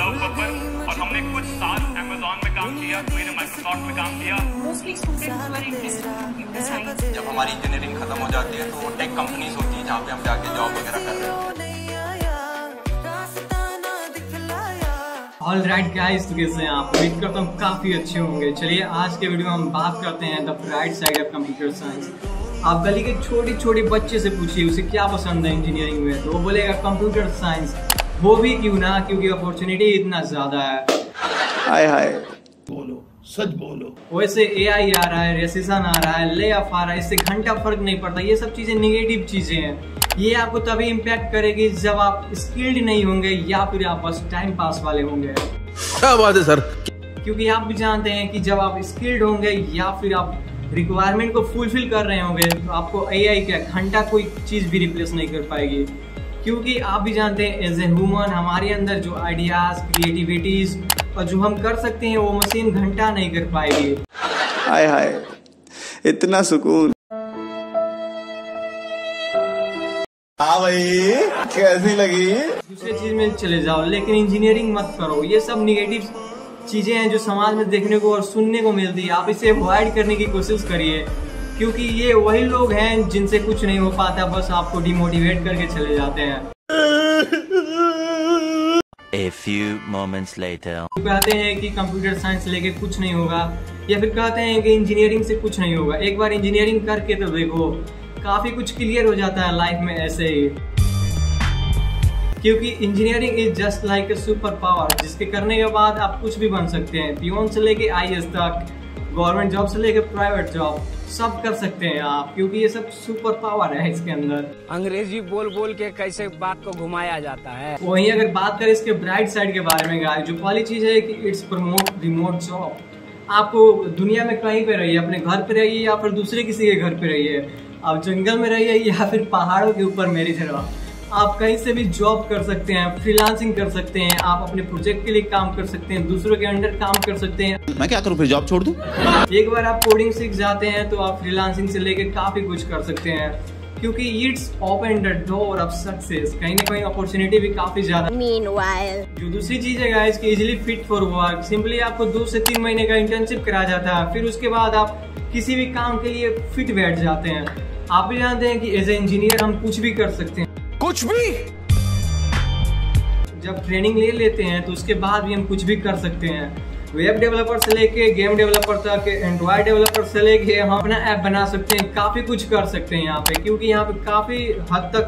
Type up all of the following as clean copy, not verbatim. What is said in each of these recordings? Cloud पर, और हमने कुछ साल Amazon में काम किया, मैंने Microsoft में काम किया। मोस्टली स्टूडेंट्स जब हमारी इंजीनियरिंग खत्म हो जाती है तो टेक कंपनीज होती है जहाँ पे हम जाके जॉब वगैरह कर रहे हैं। ऑल राइट गाइस, तो कैसे हैं आप? उम्मीद करता हूँ काफ़ी अच्छे होंगे। चलिए आज के वीडियो में हम बात करते हैं the bright side of computer science. आप गली के छोटे छोटे बच्चे से पूछिए उसे क्या पसंद है इंजीनियरिंग में, तो वो बोलेगा कंप्यूटर साइंस। वो भी क्यों ना, क्योंकि अपॉर्चुनिटी इतना ज़्यादा है। हाय हाय बोलो, सच बोलो। वैसे एआई आ रहा है, रेसेशन आ रहा है, ले ऑफ आ रहा है, इससे घंटा फर्क नहीं पड़ता। ये सब चीज़ें निगेटिव चीज़ें हैं। ये आपको तभी इम्पैक्ट करेगी जब आप स्किल्ड नहीं होंगे या फिर आप बस टाइम पास वाले होंगे। क्या बात है सर। क्योंकि आप भी जानते हैं कि जब आप स्किल्ड होंगे या फिर आप रिक्वायरमेंट को फुलफिल कर रहे होंगे तो आपको एआई का घंटा कोई चीज़ भी रिप्लेस नहीं कर पाएगी। क्योंकि आप भी जानते हैं एज ए ह्यूमन हमारे अंदर जो आइडियाज़, क्रिएटिविटीज़ और जो हम कर सकते हैं वो मशीन घंटा नहीं कर पाएगी। हाय हाय इतना सुकून। हाँ भाई कैसी लगी। दूसरे चीज़ में चले जाओ, लेकिन इंजीनियरिंग मत करो। ये सब निगेटिव चीज़ें हैं जो समाज में देखने को और सुनने को मिलती है। आप इसे अवॉइड करने की कोशिश करिए, क्योंकि ये वही लोग हैं जिनसे कुछ नहीं हो पाता, बस आपको डिमोटिवेट करके चले जाते हैं। A few moments later. कहते हैं कि कंप्यूटर साइंस लेके कुछ नहीं होगा, या फिर कहते हैं कि इंजीनियरिंग से कुछ नहीं होगा। एक बार इंजीनियरिंग करके तो देखो, काफ़ी कुछ क्लियर हो जाता है लाइफ में ऐसे ही। क्योंकि engineering is just like a super power, जिसके करने के बाद आप कुछ भी बन सकते हैं। पीओन से लेके आईएएस तक, गवर्नमेंट जॉब से लेके प्राइवेट जॉब, सब कर सकते हैं आप, क्योंकि ये सब सुपर पावर है इसके अंदर। अंग्रेजी बोल बोल के कैसे बात को घुमाया जाता है। वहीं अगर बात करें इसके ब्राइट साइड के बारे में गाइस, जो पहली चीज़ है कि इट्स प्रमोट रिमोट जॉब। आपको दुनिया में कहीं पर रहिए, अपने घर पर रहिए या फिर दूसरे किसी के घर पर रहिए, आप जंगल में रहिए या फिर पहाड़ों के ऊपर, मेरी तरह आप कहीं से भी जॉब कर सकते हैं, फ्रीलांसिंग कर सकते हैं, आप अपने प्रोजेक्ट के लिए काम कर सकते हैं, दूसरों के अंडर काम कर सकते हैं। मैं क्या करूं फिर, जॉब छोड़ दूं? एक बार आप कोडिंग सीख जाते हैं तो आप फ्रीलांसिंग से लेके काफ़ी कुछ कर सकते हैं, क्योंकि it's open the door of success. कहीं ना कहीं अपॉर्चुनिटी भी काफ़ी ज़्यादा। मीनवाइल जो दूसरी चीज़ है गाइस कि easily fit for work, simply आपको 2 से 3 महीने का इंटर्नशिप कराया जाता है, फिर उसके बाद आप किसी भी काम के लिए फिट बैठ जाते हैं। आप भी जानते हैं कि एज ए इंजीनियर हम कुछ भी कर सकते हैं, कुछ भी। जब ट्रेनिंग ले लेते हैं तो उसके बाद भी हम कुछ भी कर सकते हैं। वेब डेवलपर से लेके गेम डेवलपर तक, एंड्रॉयड डेवलपर से लेके हम अपना ऐप बना सकते हैं, काफ़ी कुछ कर सकते हैं यहाँ पे। क्योंकि यहाँ पे काफ़ी हद तक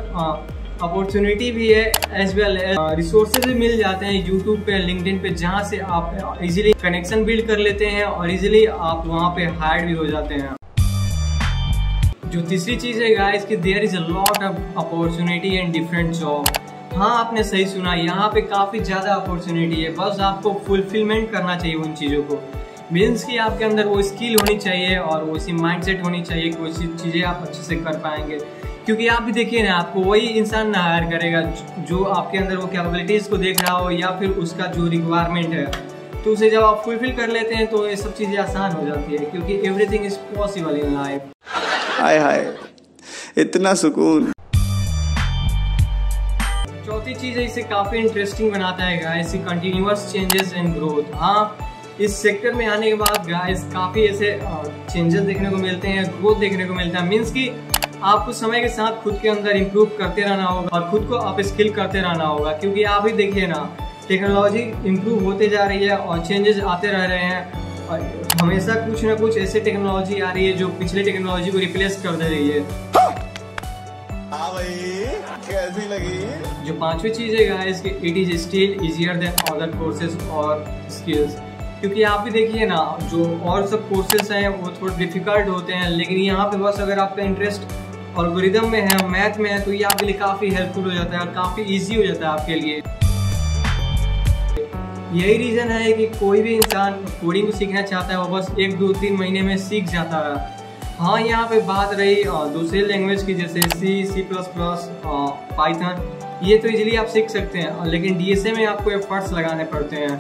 अपॉर्चुनिटी भी है, एज वेल एज रिसोर्सेज भी मिल जाते हैं यूट्यूब पे, लिंक्डइन पे, जहाँ से आप इजीली कनेक्शन बिल्ड कर लेते हैं और इजीली आप वहाँ पे हायर भी हो जाते हैं। जो तीसरी चीज़ है गाइस कि there is a lot of opportunity and different job. हाँ आपने सही सुना, यहाँ पे काफ़ी ज़्यादा अपॉर्चुनिटी है, बस आपको फुलफिलमेंट करना चाहिए उन चीज़ों को। मीन्स कि आपके अंदर वो स्किल होनी चाहिए और वैसी माइंडसेट होनी चाहिए कि वैसी चीज़ें आप अच्छे से कर पाएंगे। क्योंकि आप भी देखिए ना, आपको वही इंसान ना हायर करेगा जो आपके अंदर वो कैपेबिलिटीज़ को देख रहा हो या फिर उसका जो रिक्वायरमेंट है, तो उसे जब आप फुलफिल कर लेते हैं तो ये सब चीज़ें आसान हो जाती है, क्योंकि everything is possible in life. हाय हाय इतना सुकून। चौथी चीज़ है, इसे काफ़ी इंटरेस्टिंग बनाता है guys, continuous changes and growth. हाँ इस सेक्टर में आने के बाद गाइस काफ़ी ऐसे चेंजेस देखने को मिलते हैं, ग्रोथ देखने को मिलता है। मीन्स कि आपको समय के साथ खुद के अंदर इम्प्रूव करते रहना होगा और खुद को आप स्किल करते रहना होगा। क्योंकि आप ही देखिए ना, टेक्नोलॉजी इम्प्रूव होते जा रही है और चेंजेस आते रह रहे हैं, हमेशा कुछ ना कुछ ऐसे टेक्नोलॉजी आ रही है जो पिछले टेक्नोलॉजी को रिप्लेस कर दे रही है। हाँ भाई कैसी लगी। जो पांचवी चीज़ है गाइस कि it is still easier than other courses और स्किल्स। क्योंकि आप भी देखिए ना, जो और सब कोर्सेज हैं वो थोड़े डिफिकल्ट होते हैं, लेकिन यहाँ पे बस अगर आपका इंटरेस्ट एल्गोरिथम में है, मैथ में है, तो ये आपके लिए काफ़ी हेल्पफुल हो जाता है और काफ़ी ईजी हो जाता है आपके लिए। यही रीज़न है कि कोई भी इंसान कोडिंग सीखना चाहता है वो बस 1-2-3 महीने में सीख जाता है। हाँ यहाँ पे बात रही दूसरे लैंग्वेज की, जैसे C++, पाइथन, ये तो इजीली आप सीख सकते हैं, लेकिन DSA में आपको एफर्ट्स लगाने पड़ते हैं,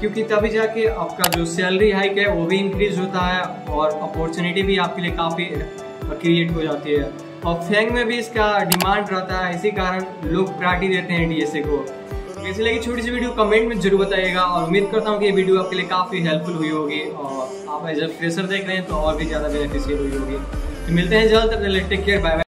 क्योंकि तभी जाके आपका जो सैलरी हाइक है वो भी इंक्रीज होता है और अपॉर्चुनिटी भी आपके लिए काफ़ी क्रिएट हो जाती है। और FANG में भी इसका डिमांड रहता है, इसी कारण लोग प्रायोरिटी देते हैं DSA को। कैसी लगी छोटी सी वीडियो कमेंट में जरूर बताइएगा और उम्मीद करता हूँ कि ये वीडियो आपके लिए काफ़ी हेल्पफुल हुई होगी और आप एज अ फ्रेशर देख रहे हैं तो और भी ज़्यादा बेनिफिशियल हुई होगी। तो मिलते हैं जल्द, अपने लिए टेक केयर, बाय बाय।